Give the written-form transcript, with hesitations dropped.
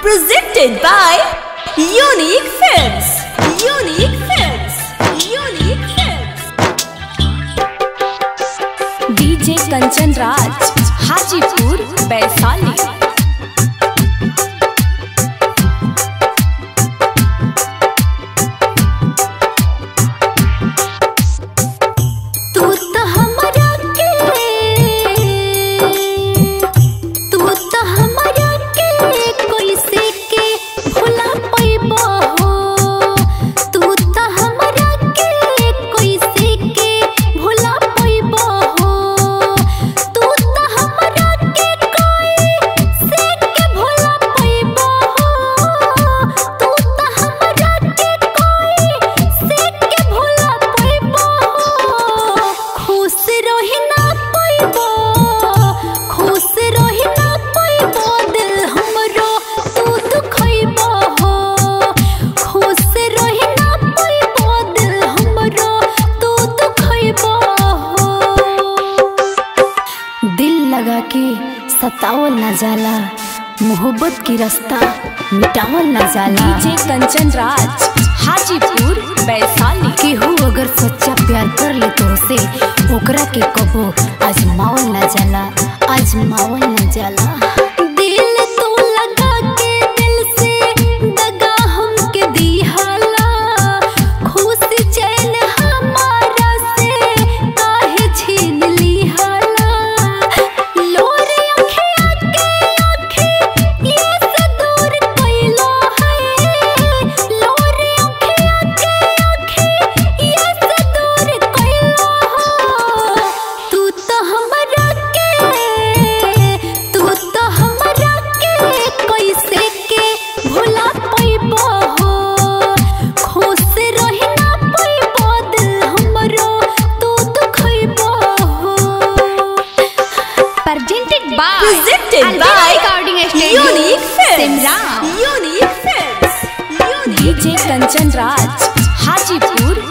Presented by Unique Films. Unique Films. Unique Films. DJ Kanchan Raj, Hajipur, Baisali. लगा के सतावल न जाला, मोहब्बत की रास्ता मिटावल न जाला। डीजे कंचन राज, हाजीपुर, वैशाली। केहू अगर सच्चा प्यार कर ले तोहसे, ओकरा के कबो आजमावल न जाला, आजमावल न जाला। Simran, DJ Kanchan Raj, Hajipur।